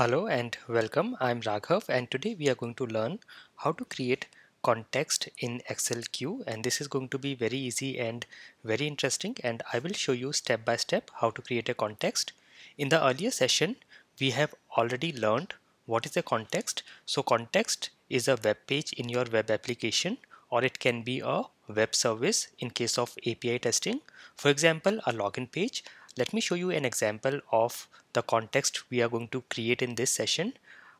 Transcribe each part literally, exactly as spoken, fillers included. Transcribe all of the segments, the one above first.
Hello and welcome. I'm Raghav, and today we are going to learn how to create context in AccelQ, and this is going to be very easy and very interesting, and I will show you step by step how to create a context. In the earlier session we have already learned what is a context. So context is a web page in your web application, or it can be a web service in case of A P I testing. For example, a login page. Let me show you an example of the context we are going to create in this session.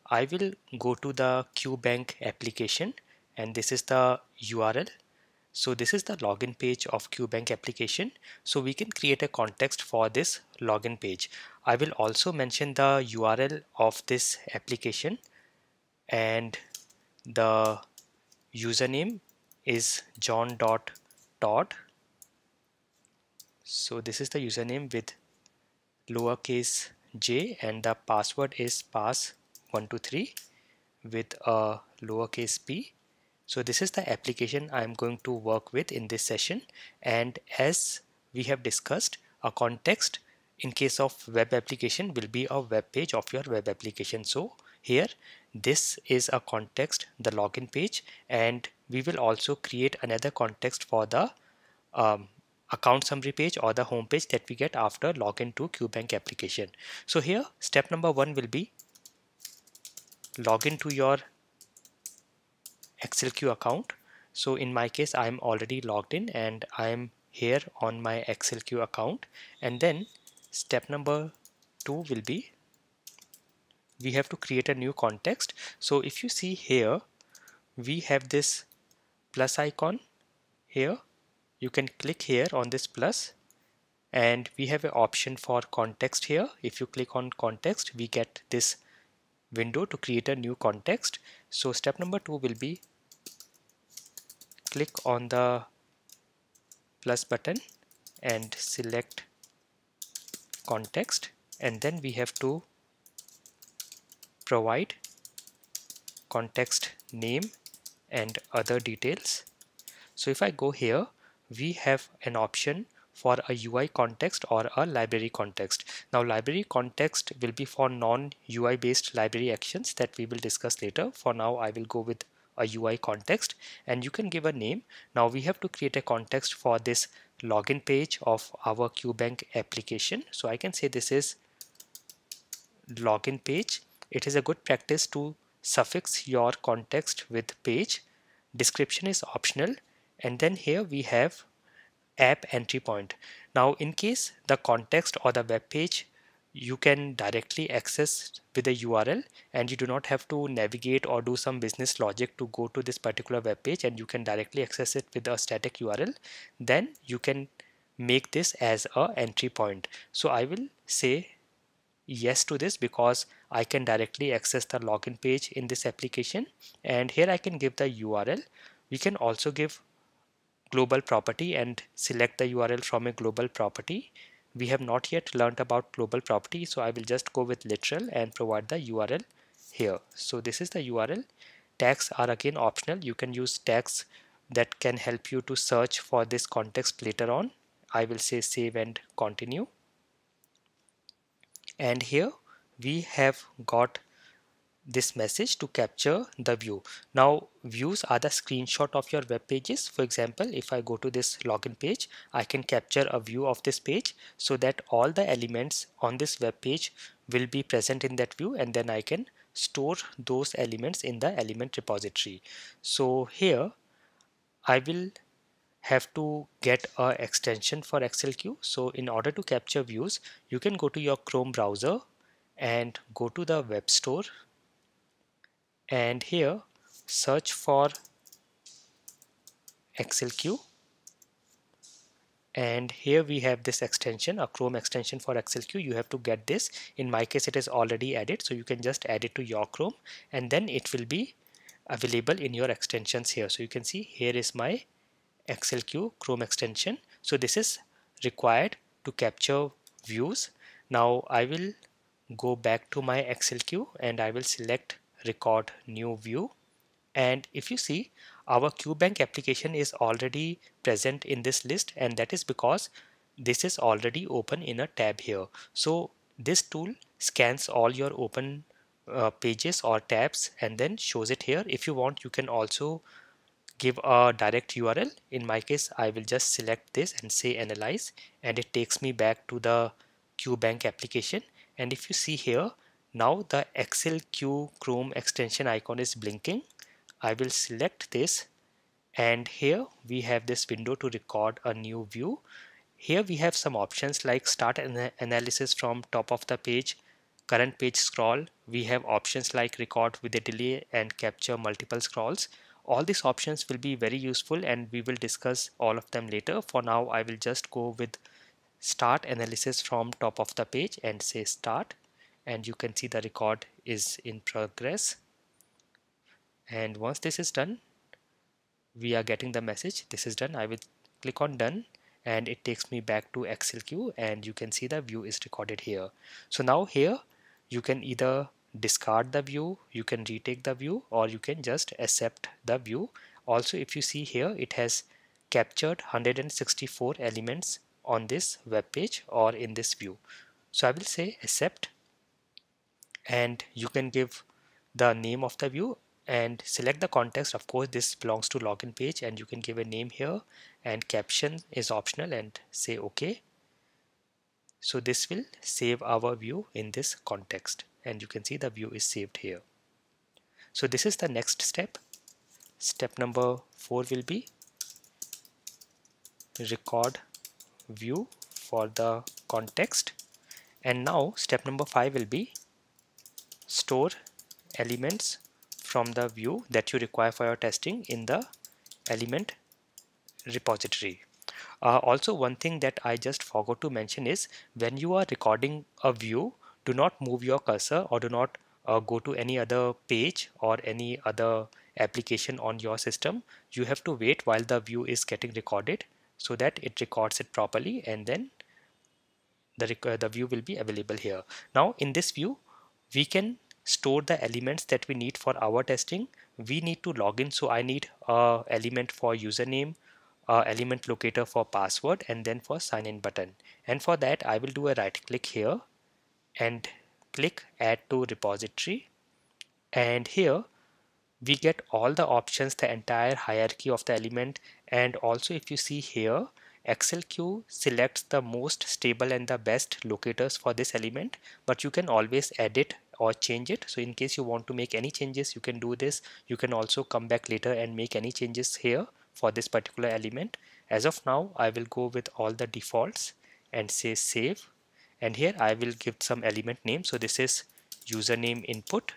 I will go to the QBank application, and this is the U R L. So this is the login page of QBank application. So we can create a context for this login page. I will also mention the U R L of this application, and the username is John dot Todd. So this is the username with lowercase j, and the password is pass one two three with a lowercase p. So this is the application I'm going to work with in this session, and as we have discussed, a context in case of web application will be a web page of your web application. So here this is a context, the login page, and we will also create another context for the um, account summary page or the home page that we get after login to QBank application. So here step number one will be login to your AccelQ account. So in my case I am already logged in, and I am here on my AccelQ account. And then step number two will be we have to create a new context. So if you see here, we have this plus icon here. You can click here on this plus, and we have an option for context here. If you click on context, we get this window to create a new context. So step number two will be click on the plus button and select context, and then we have to provide context name and other details. So if I go here, we have an option for a U I context or a library context. Now library context will be for non-U I based library actions that we will discuss later. For now I will go with a U I context, and you can give a name. Now we have to create a context for this login page of our QBank application. So I can say this is login page. It is a good practice to suffix your context with page. Description is optional. And then here we have app entry point. Now in case the context or the web page you can directly access with a U R L, and you do not have to navigate or do some business logic to go to this particular web page, and you can directly access it with a static U R L, then you can make this as a entry point. So I will say yes to this because I can directly access the login page in this application, and here I can give the U R L. We can also give global property and select the U R L from a global property. We have not yet learned about global property, so I will just go with literal and provide the U R L here. So this is the U R L. Tags are again optional. You can use tags that can help you to search for this context later on. I will say save and continue. And here we have got this message to capture the view. Now views are the screenshot of your web pages. For example, if I go to this login page, I can capture a view of this page so that all the elements on this web page will be present in that view, and then I can store those elements in the element repository. So here I will have to get an extension for AccelQ. So in order to capture views, you can go to your Chrome browser and go to the web store, and here search for AccelQ, and here we have this extension, a Chrome extension for AccelQ. You have to get this. In my case it is already added, so you can just add it to your Chrome, and then it will be available in your extensions here. So you can see here is my AccelQ Chrome extension. So this is required to capture views. Now I will go back to my AccelQ, and I will select record new view, and if you see, our QBank application is already present in this list, and that is because this is already open in a tab here. So this tool scans all your open uh, pages or tabs and then shows it here. If you want, you can also give a direct U R L. In my case, I will just select this and say analyze, and it takes me back to the QBank application. And if you see here, now the AccelQ Chrome extension icon is blinking. I will select this, and here we have this window to record a new view. Here we have some options like start an analysis from top of the page, current page scroll. We have options like record with a delay and capture multiple scrolls. All these options will be very useful and we will discuss all of them later. For now, I will just go with start analysis from top of the page and say start, and you can see the record is in progress. And once this is done, we are getting the message this is done. I will click on done, and it takes me back to AccelQ, and you can see the view is recorded here. So now here you can either discard the view, you can retake the view, or you can just accept the view. Also, if you see here, it has captured one hundred sixty-four elements on this web page or in this view. So I will say accept, and you can give the name of the view and select the context. Of course, this belongs to login page, and you can give a name here, and caption is optional, and say OK. So this will save our view in this context, and you can see the view is saved here. So this is the next step. Step number four will be record view for the context. And now step number five will be store elements from the view that you require for your testing in the element repository. Uh, also, one thing that I just forgot to mention is when you are recording a view, do not move your cursor or do not uh, go to any other page or any other application on your system. You have to wait while the view is getting recorded so that it records it properly, and then the, uh, the view will be available here. Now in this view, we can store the elements that we need for our testing. We need to log in, so I need a element for username, a element locator for password, and then for sign in button. And for that, I will do a right click here and click add to repository, and here we get all the options, the entire hierarchy of the element. And also, if you see here, AccelQ selects the most stable and the best locators for this element, but you can always edit or change it. So in case you want to make any changes, you can do this. You can also come back later and make any changes here for this particular element. As of now, I will go with all the defaults and say save, and here I will give some element name. So this is username input,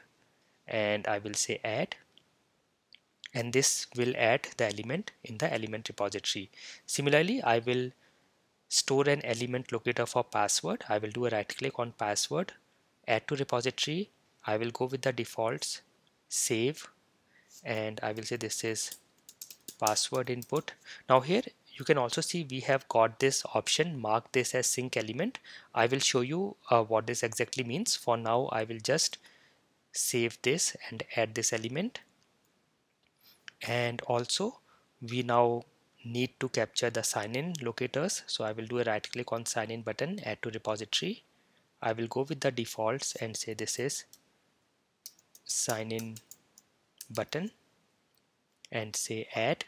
and I will say add, and this will add the element in the element repository. Similarly, I will store an element locator for password. I will do a right click on password, add to repository. I will go with the defaults, save, and I will say this is password input. Now here you can also see we have got this option, mark this as sync element. I will show you uh, what this exactly means. For now, I will just save this and add this element. And also we now need to capture the sign in locators. So I will do a right click on sign in button, add to repository. I will go with the defaults and say this is sign in button and say add.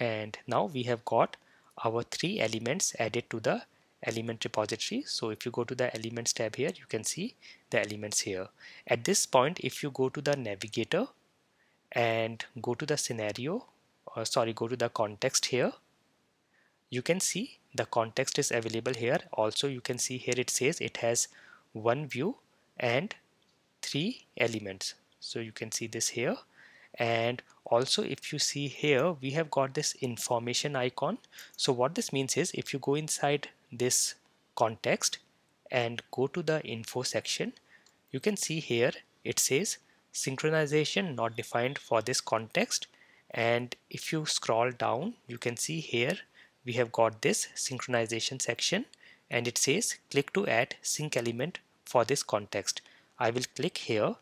And now we have got our three elements added to the element repository. So if you go to the elements tab here, you can see the elements here. At this point, if you go to the navigator and go to the scenario, or sorry, go to the context here, you can see the context is available here. Also, you can see here it says it has one view and three elements. So you can see this here. And also, if you see here, we have got this information icon. So what this means is if you go inside this context and go to the info section, you can see here it says synchronization not defined for this context. And if you scroll down, you can see here we have got this synchronization section, and it says click to add sync element for this context. I will click here,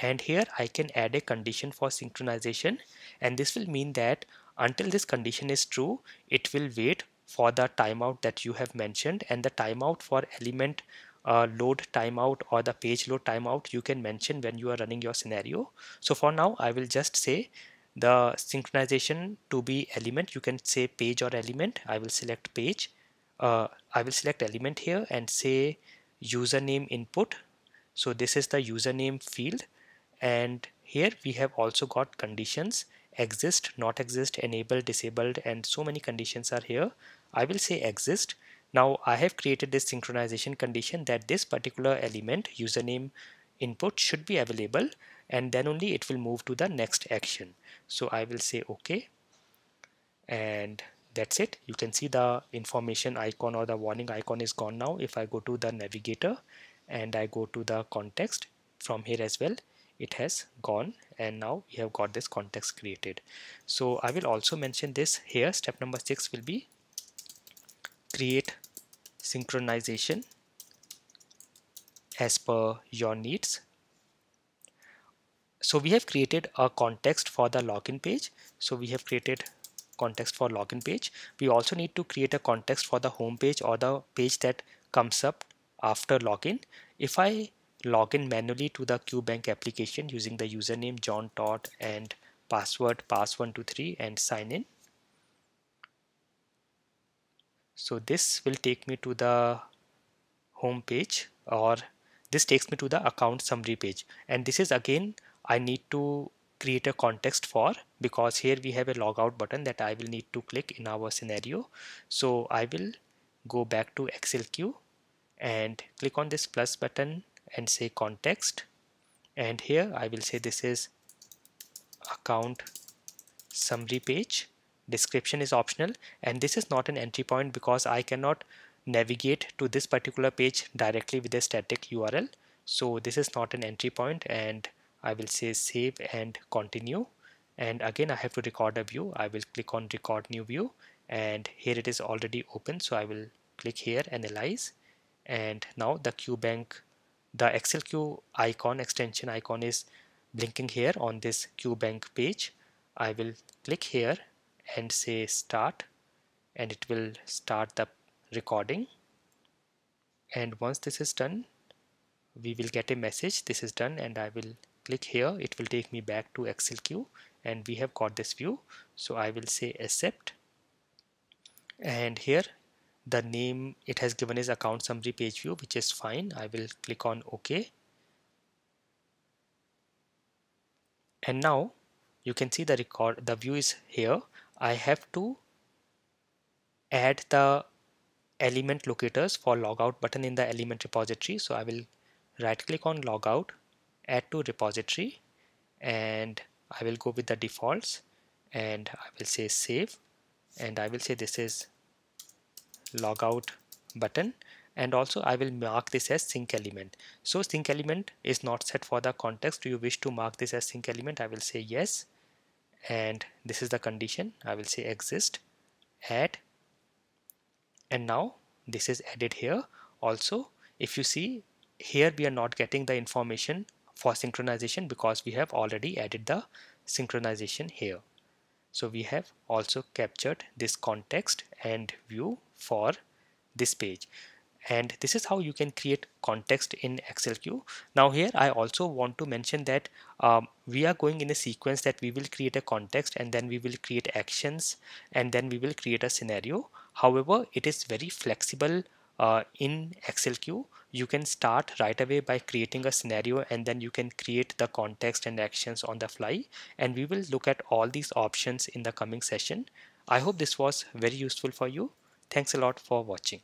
and here I can add a condition for synchronization, and this will mean that until this condition is true, it will wait for the timeout that you have mentioned. And the timeout for element uh, load timeout or the page load timeout you can mention when you are running your scenario. So for now, I will just say the synchronization to be element. You can say page or element. I will select page. Uh, I will select element here and say username input. So this is the username field, and here we have also got conditions: exist, not exist, enabled, disabled, and so many conditions are here. I will say exist. Now I have created this synchronization condition that this particular element username input should be available, and then only it will move to the next action. So I will say OK, and that's it. You can see the information icon or the warning icon is gone now. If I go to the navigator and I go to the context from here as well, it has gone, and now we have got this context created. So I will also mention this here. Step number six will be create synchronization as per your needs. So we have created a context for the login page. So we have created context for login page. We also need to create a context for the home page or the page that comes up after login. If I log in manually to the QBank application using the username John dot todd and password pass one two three and sign in. So this will take me to the home page, or this takes me to the account summary page, and this is again I need to create a context for, because here we have a logout button that I will need to click in our scenario. So I will go back to AccelQ and click on this plus button and say context, and here I will say this is account summary page. Description is optional, and this is not an entry point because I cannot navigate to this particular page directly with a static U R L. So this is not an entry point, and I will say save and continue, and again I have to record a view. I will click on record new view, and here it is already open, so I will click here, analyze, and now the QBank, the AccelQ icon, extension icon is blinking here on this QBank page. I will click here and say start, and it will start the recording. And once this is done, we will get a message, this is done, and I will click here. It will take me back to AccelQ, and we have got this view. So I will say accept, and here the name it has given is account summary page view, which is fine. I will click on OK, and now you can see the record, the view is here. I have to add the element locators for logout button in the element repository. So I will right click on logout, add to repository, and I will go with the defaults, and I will say save, and I will say this is logout button, and also I will mark this as sync element. So sync element is not set for the context. Do you wish to mark this as sync element? I will say yes, and this is the condition. I will say exist, add, and now this is added here. Also, if you see here, we are not getting the information for synchronization because we have already added the synchronization here. So we have also captured this context and view for this page, and this is how you can create context in AccelQ. Now here I also want to mention that um, we are going in a sequence that we will create a context, and then we will create actions, and then we will create a scenario. However, it is very flexible uh, in AccelQ. You can start right away by creating a scenario, and then you can create the context and actions on the fly, and we will look at all these options in the coming session. I hope this was very useful for you. Thanks a lot for watching.